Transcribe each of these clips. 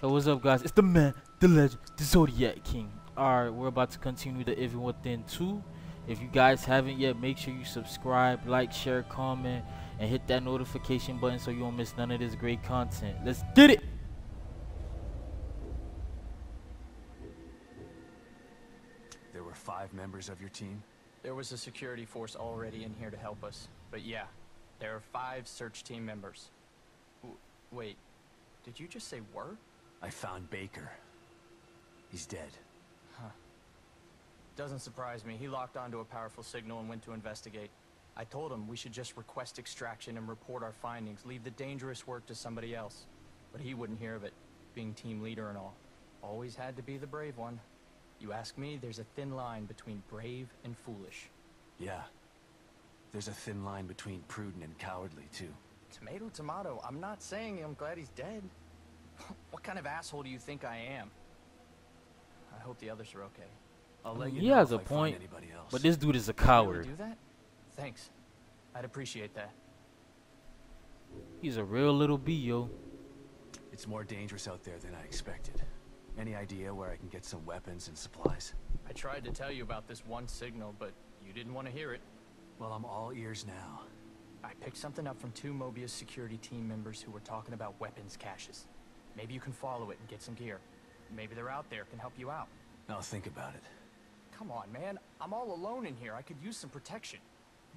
So what's up, guys? It's the man, the legend, the Zodiac King. Alright, we're about to continue The Evil Within 2. If you guys haven't yet, make sure you subscribe, like, share, comment, and hit that notification button so you don't miss none of this great content. Let's get it! There were 5 members of your team? There was a security force already in here to help us. But yeah, there are 5 search team members. Wait, did you just say were? I found Baker. He's dead. Huh. Doesn't surprise me. He locked onto a powerful signal and went to investigate. I told him we should just request extraction and report our findings, leave the dangerous work to somebody else. But he wouldn't hear of it, being team leader and all. Always had to be the brave one. You ask me, there's a thin line between brave and foolish. Yeah. There's a thin line between prudent and cowardly, too. Tomato, tomato. I'm not saying I'm glad he's dead. What kind of asshole do you think I am? I hope the others are okay. I'll let you know. He has a point, but this dude is a coward. Can you do that? Thanks. I'd appreciate that. He's a real little bee, yo. It's more dangerous out there than I expected. Any idea where I can get some weapons and supplies? I tried to tell you about this one signal, but you didn't want to hear it. Well, I'm all ears now. I picked something up from 2 Mobius security team members who were talking about weapons caches. Maybe you can follow it and get some gear. Maybe they're out there, can help you out. I'll think about it. Come on, man. I'm all alone in here. I could use some protection.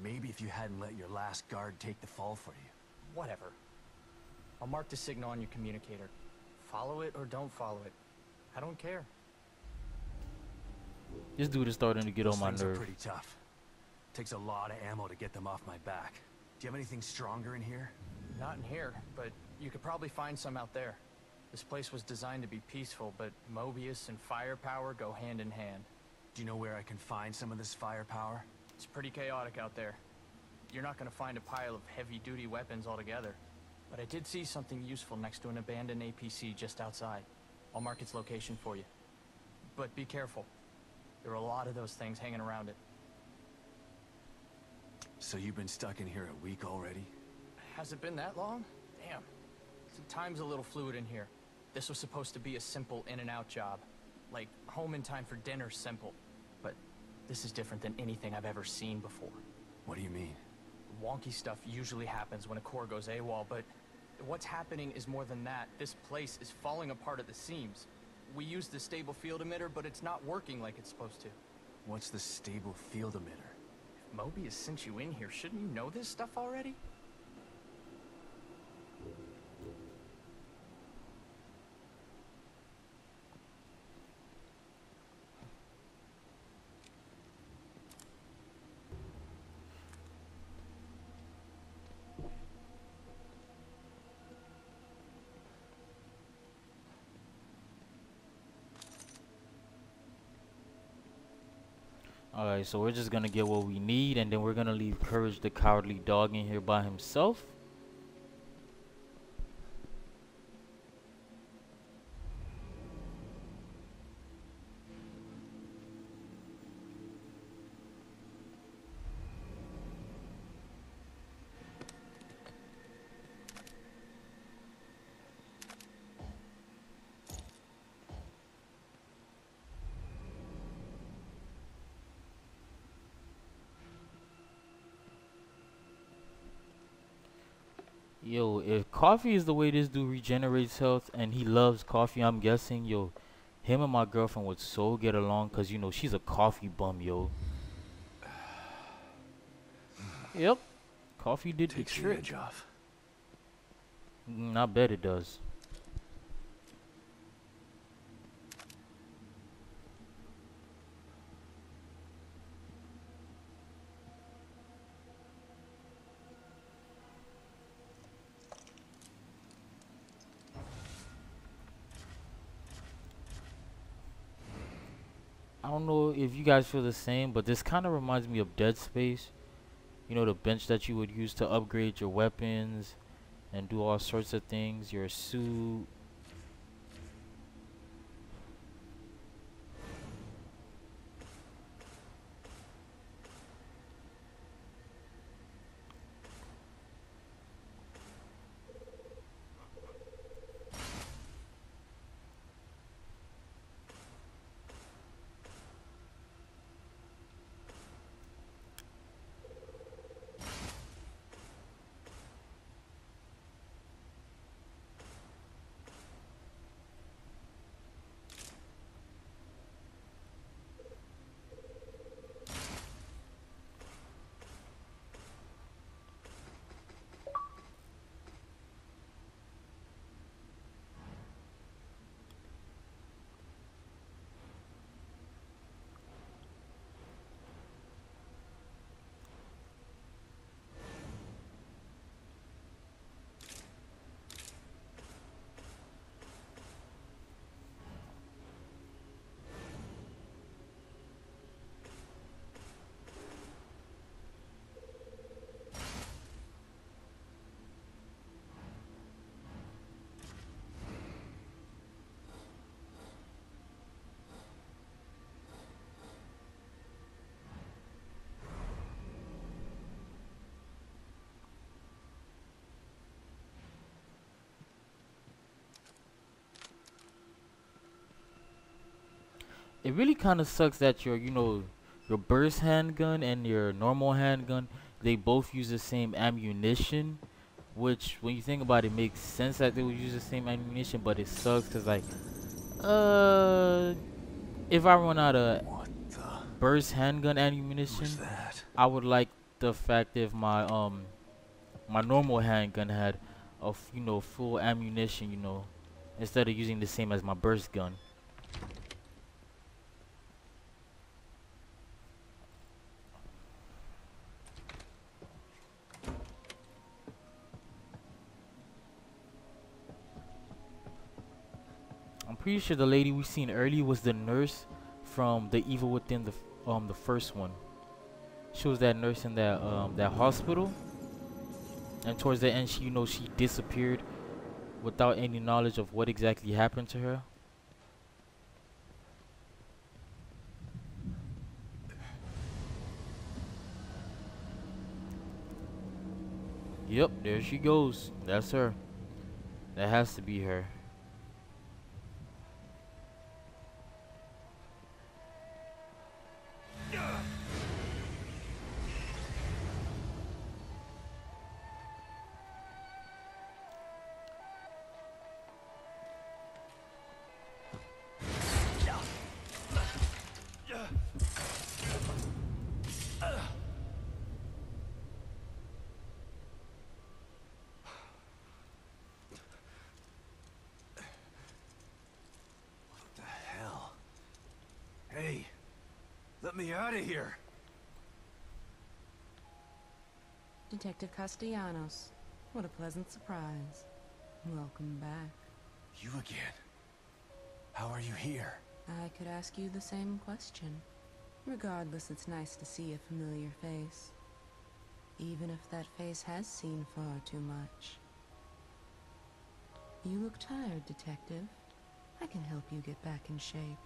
Maybe if you hadn't let your last guard take the fall for you. Whatever. I'll mark the signal on your communicator. Follow it or don't follow it. I don't care. This dude is starting to get on my nerves. Those things are pretty tough. Takes a lot of ammo to get them off my back. Do you have anything stronger in here? Not in here, but you could probably find some out there. This place was designed to be peaceful, but Mobius and firepower go hand in hand. Do you know where I can find some of this firepower? It's pretty chaotic out there. You're not going to find a pile of heavy-duty weapons altogether. But I did see something useful next to an abandoned APC just outside. I'll mark its location for you. But be careful. There are a lot of those things hanging around it. So you've been stuck in here a week already? Has it been that long? Damn. Time's a little fluid in here. This was supposed to be a simple in-and-out job. Like, home in time for dinner simple. But this is different than anything I've ever seen before. What do you mean? Wonky stuff usually happens when a core goes AWOL, but what's happening is more than that. This place is falling apart at the seams. We used the stable field emitter, but it's not working like it's supposed to. What's the stable field emitter? If Mobius sent you in here, shouldn't you know this stuff already? Alright, so we're just gonna get what we need, and then we're gonna leave Courage the Cowardly Dog in here by himself. Yo, if coffee is the way this dude regenerates health, and he loves coffee, I'm guessing, yo, him and my girlfriend would so get along, because, you know, she's a coffee bum, yo. Yep. Coffee did the trick. Off. I bet it does. I don't know if you guys feel the same, but this kind of reminds me of Dead Space. You know, the bench that you would use to upgrade your weapons and do all sorts of things, your suit. it really kind of sucks that your, you know, your burst handgun and your normal handgun, they both use the same ammunition, which when you think about it, makes sense that they would use the same ammunition, but it sucks because, like, if I run out of burst handgun ammunition, I would like the fact if my my normal handgun had a full ammunition, instead of using the same as my burst gun. I'm pretty sure the lady we seen earlier was the nurse from The Evil Within, the first one. She was that nurse in that that hospital, and towards the end, she she disappeared without any knowledge of what exactly happened to her. Yep, there she goes. That's her. That has to be her. Let me out of here. Detective Castellanos, what a pleasant surprise. Welcome back. You again? How are you here? I could ask you the same question. Regardless, it's nice to see a familiar face. Even if that face has seen far too much. You look tired, Detective. I can help you get back in shape.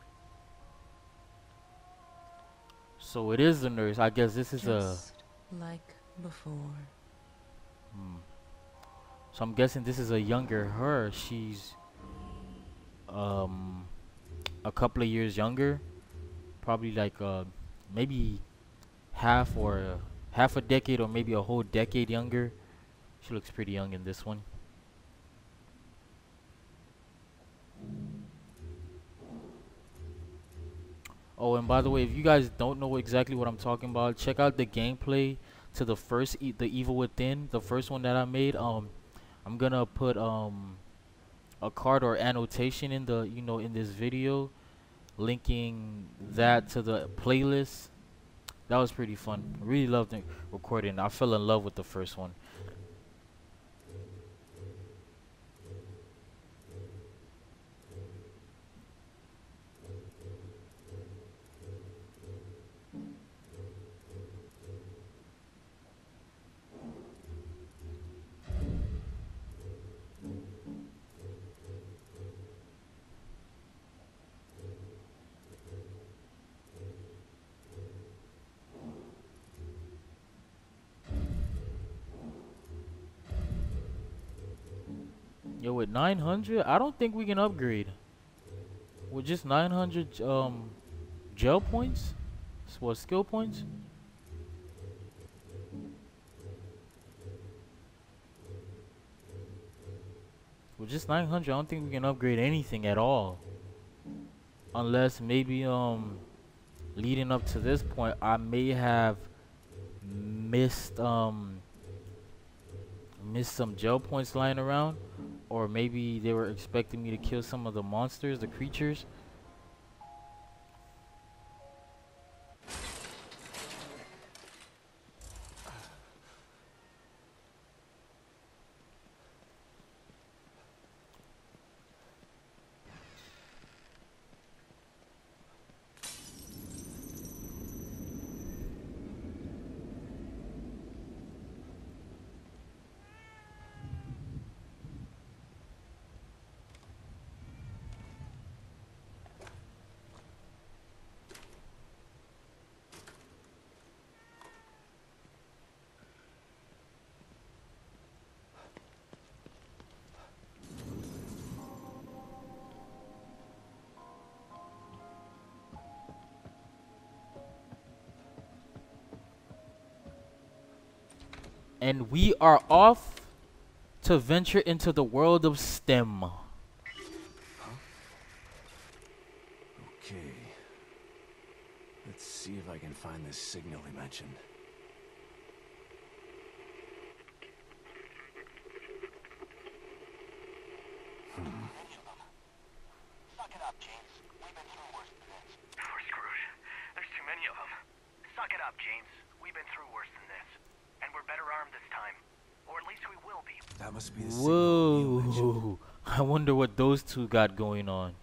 So it is the nurse. I guess this is just like before. So I'm guessing this is a younger her. She's a couple of years younger, probably like maybe half or half a decade or maybe a whole decade younger. She looks pretty young in this one. Oh, and by the way, if you guys don't know exactly what I'm talking about, check out the gameplay to the first The Evil Within, the first one that I made. I'm gonna put a card or annotation in the in this video, linking that to the playlist. That was pretty fun. I really loved recording. I fell in love with the first one. Yo, with 900, I don't think we can upgrade. With just 900 gel points? What, skill points? With just 900, I don't think we can upgrade anything at all. Unless maybe leading up to this point, I may have missed some gel points lying around. Or maybe they were expecting me to kill some of the monsters, the creatures. and we are off to venture into the world of STEM. Huh? Okay. Let's see if I can find this signal he mentioned. Whoa, I wonder what those two got going on.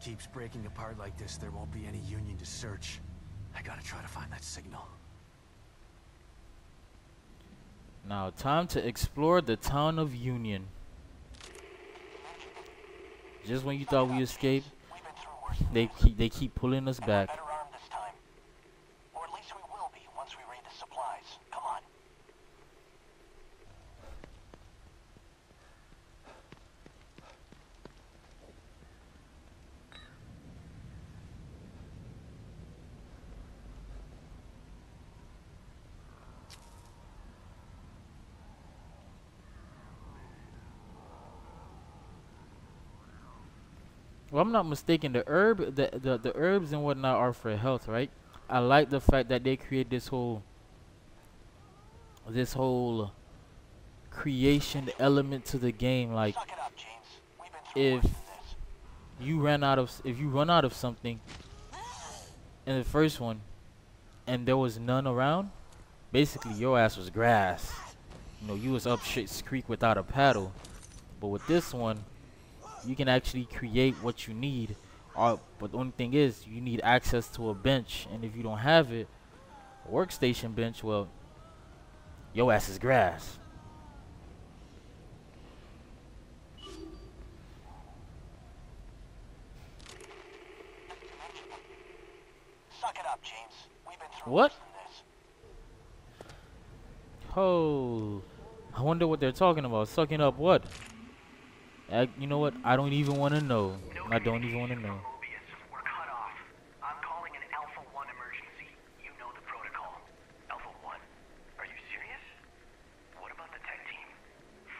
Keeps breaking apart like this, there won't be any union to search. I gotta try to find that signal. Now, time to explore the town of Union. Just when you thought we escaped, they keep pulling us back. Well, I'm not mistaken, the herb, the herbs and whatnot are for health, right? I like the fact that they create this whole creation element to the game. Like, if you run out of something in the first one, and there was none around, basically your ass was grass. You know, you was up shit's creek without a paddle. But with this one, you can actually create what you need, but the only thing is you need access to a bench, and if you don't have it, a workstation bench, well, your ass is grass. Suck it up, James. We've been through what? Oh, I wonder what they're talking about. Sucking up what? You know what? I don't even want to know. I don't even want to know. Mobius, we're cut off. I'm calling an Alpha 1 emergency. You know the protocol. Alpha 1. Are you serious? What about the tech team?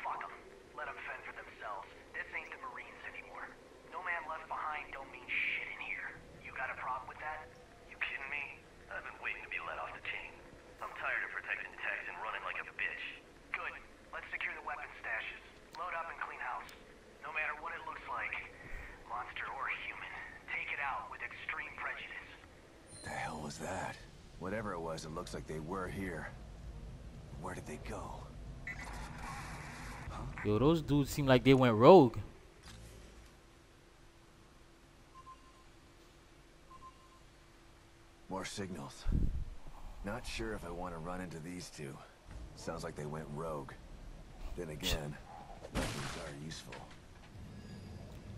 Fuck them. Let them fend for themselves. This ain't the Marines anymore. No man left behind don't mean shit in here. You got a problem with that? You kidding me? I've been waiting to be let off the chain. I'm tired of protecting techs and running like a bitch. Good. Let's secure the weapon stashes. Load up and clean house. No matter what it looks like, monster or human, take it out with extreme prejudice. What the hell was that? Whatever it was, it looks like they were here. Where did they go? Huh? Yo, those dudes seem like they went rogue. More signals. Not sure if I want to run into these two. Sounds like they went rogue. Then again, weapons are useful.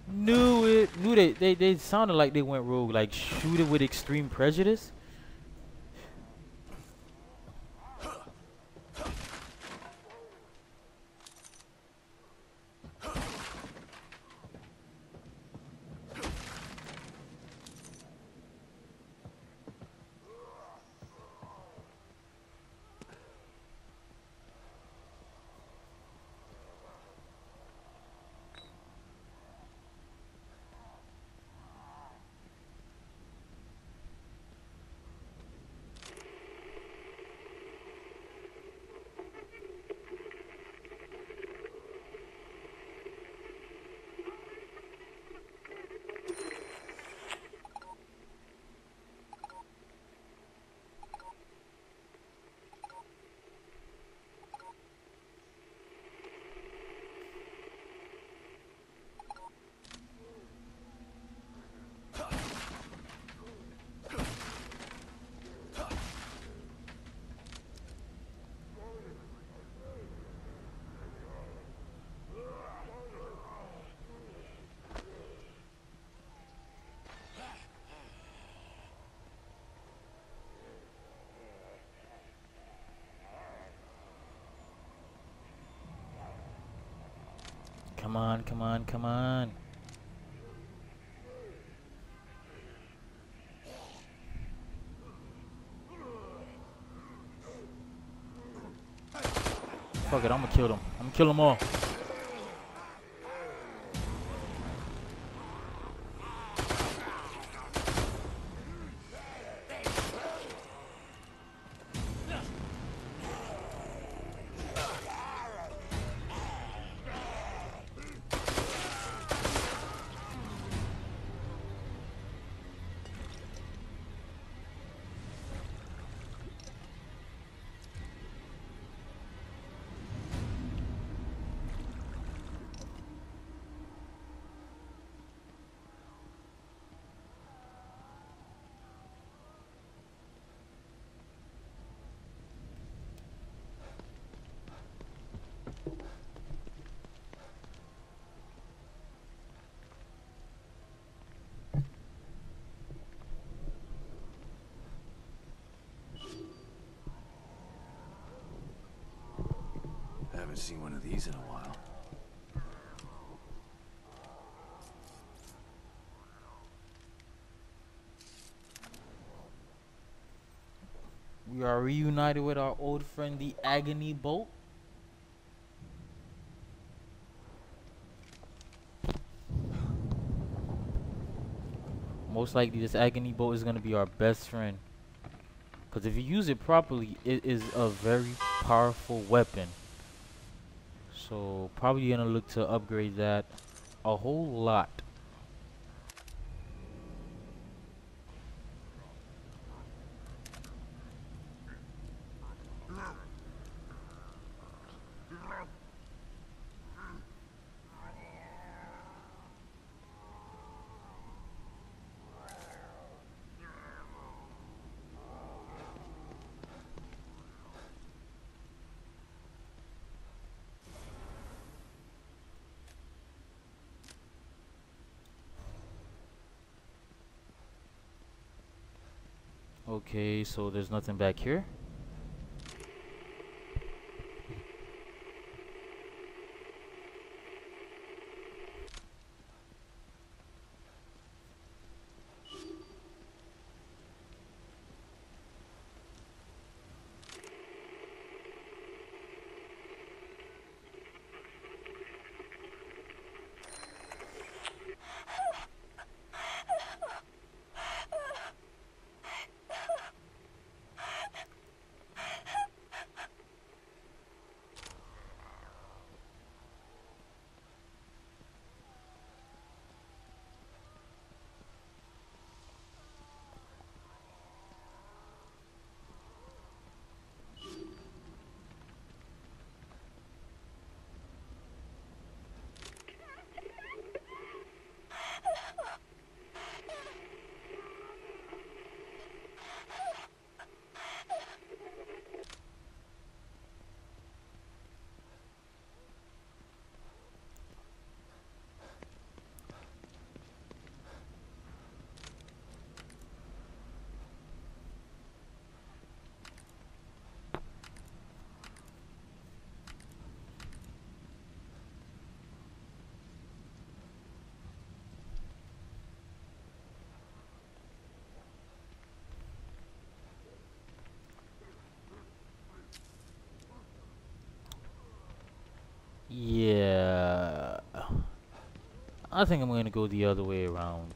Knew they sounded like they went rogue, like shoot it with extreme prejudice. Come on, come on, come on. Fuck it, I'm gonna kill them. I'm gonna kill them all. Seen one of these in a while. We are reunited with our old friend, the Agony Bolt. Most likely this Agony Bolt is going to be our best friend, because if you use it properly, it is a very powerful weapon. So probably gonna look to upgrade that a whole lot. Okay, so there's nothing back here. Yeah, I think I'm gonna go the other way around.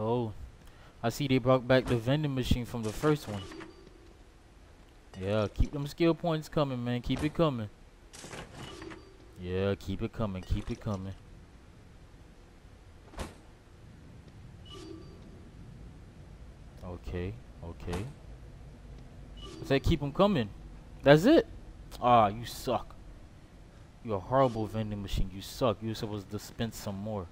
Oh, I see they brought back the vending machine from the first one. Yeah, keep them skill points coming, man. Keep it coming. Yeah, keep it coming. Keep it coming. Okay, okay. I said keep them coming. That's it. Ah, you suck. You're a horrible vending machine. You suck. You were supposed to dispense some more.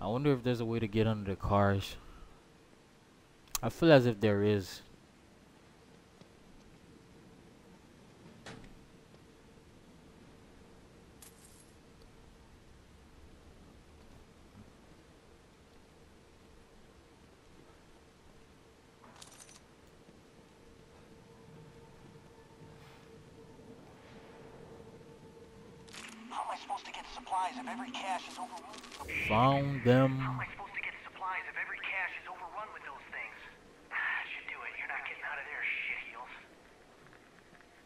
I wonder if there's a way to get under the cars. I feel as if there is. Found them. How am I supposed to get supplies if every cache is overrun with those things? I should do it. You're not getting out of there, shit heels.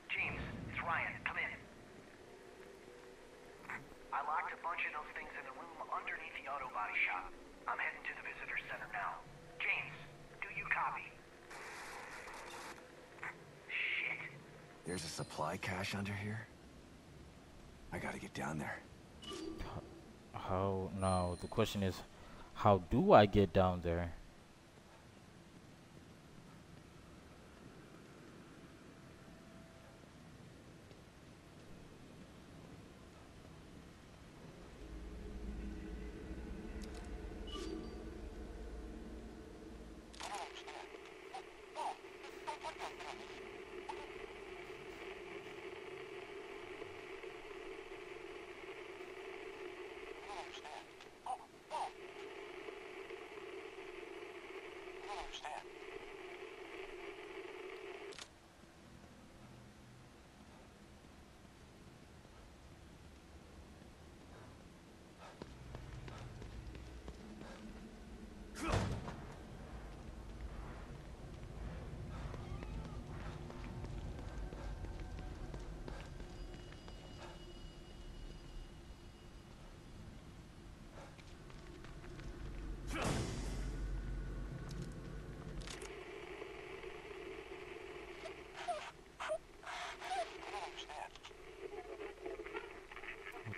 James, it's Ryan. Come in. I locked a bunch of those things in the room underneath the auto body shop. I'm heading to the visitor center now. James, do you copy? Shit. There's a supply cache under here? I gotta get down there. How? No, the question is, how do I get down there?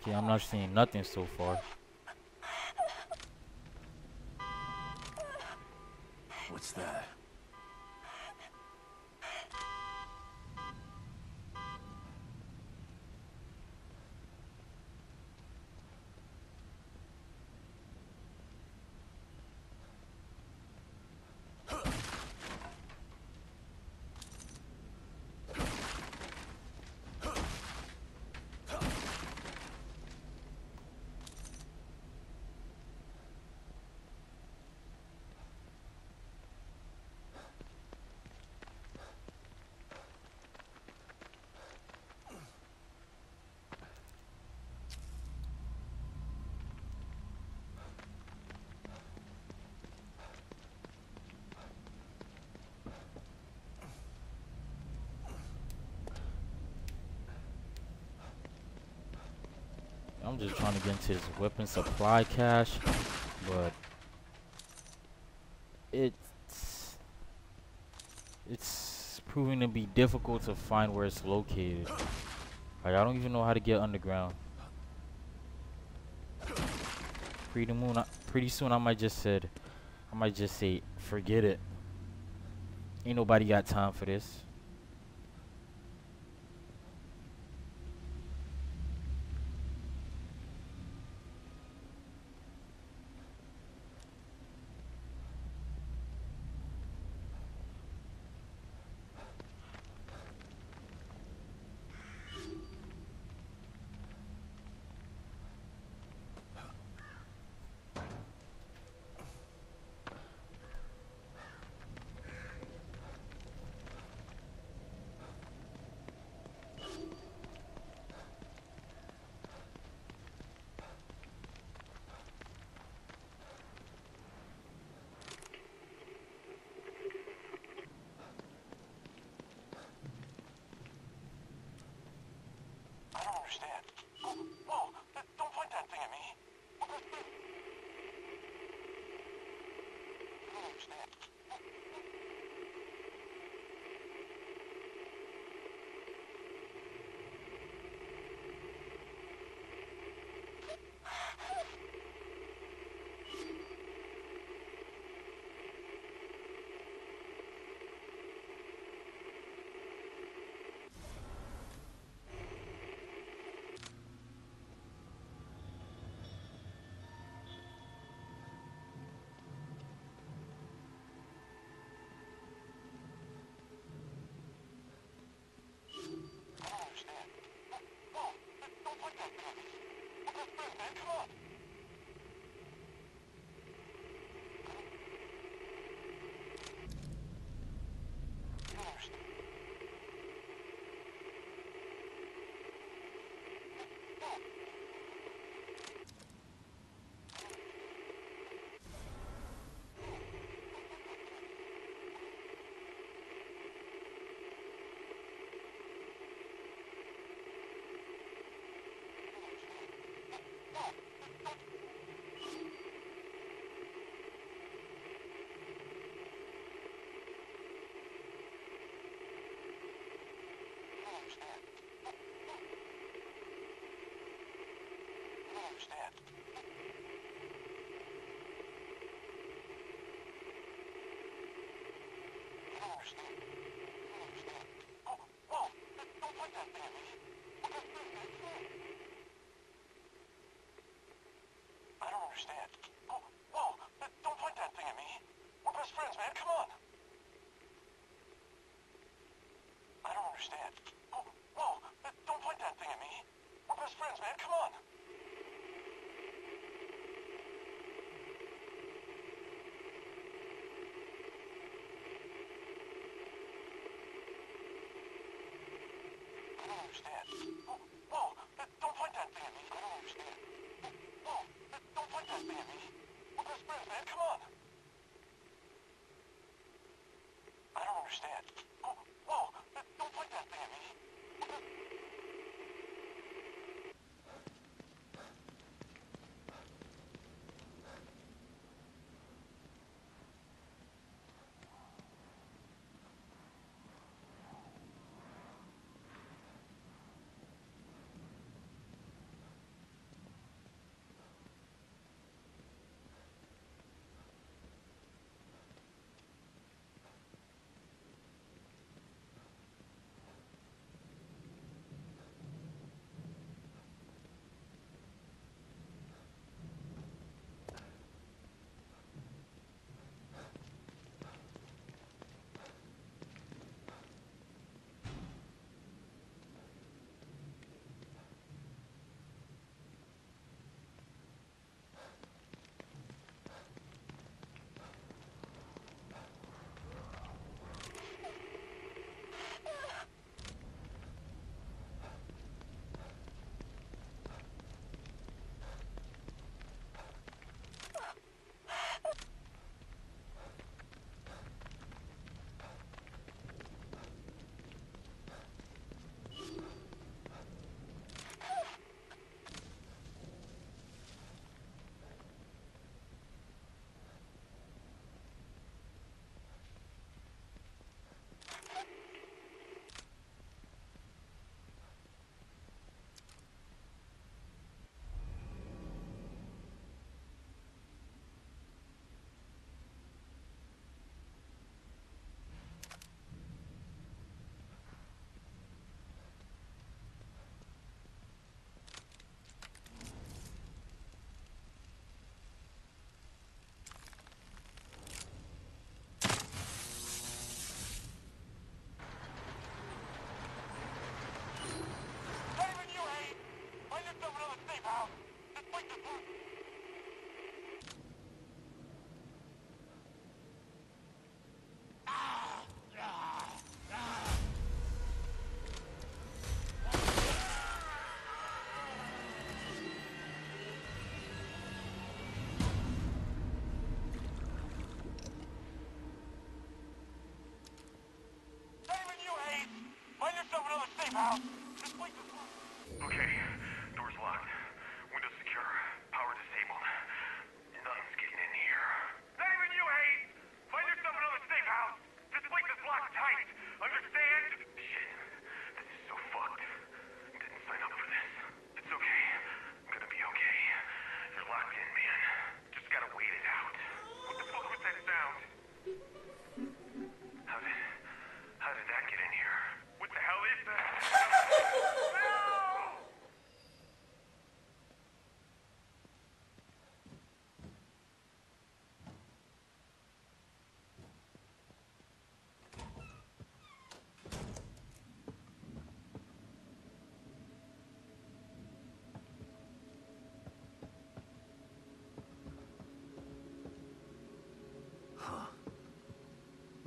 Yeah, I'm not seeing nothing so far. What's that? just trying to get into his weapon supply cache, but it's proving to be difficult to find where it's located. Like, I don't even know how to get underground. Pretty soon I might just say forget it. Ain't nobody got time for this.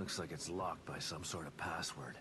Looks like it's locked by some sort of password.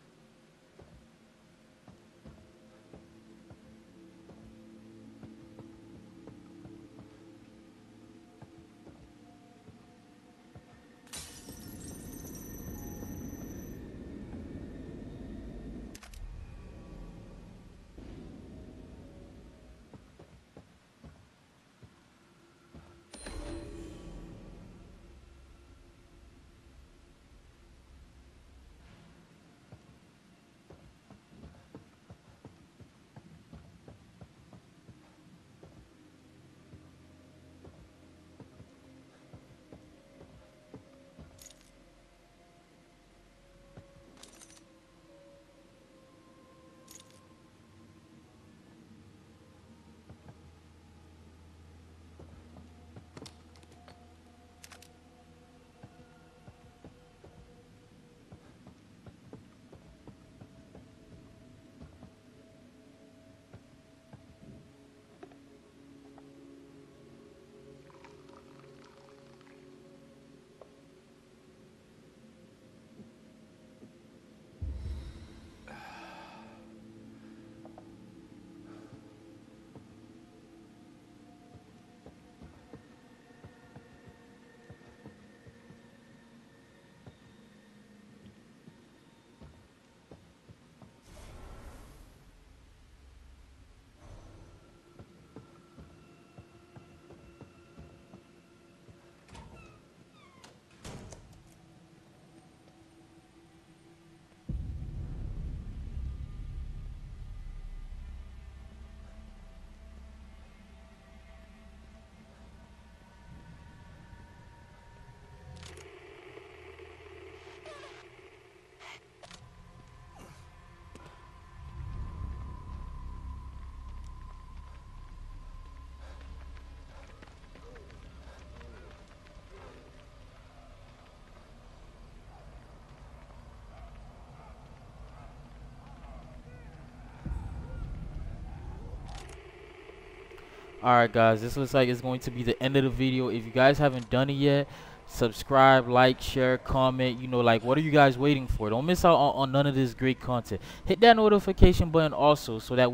Alright guys, this looks like it's going to be the end of the video. If you guys haven't done it yet, subscribe, like, share, comment. You know, like, what are you guys waiting for? Don't miss out on none of this great content. Hit that notification button also, so that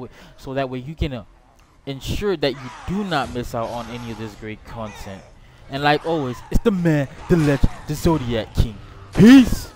way you can ensure that you do not miss out on any of this great content. And like always, it's the man, the legend, the Zodiac King. Peace!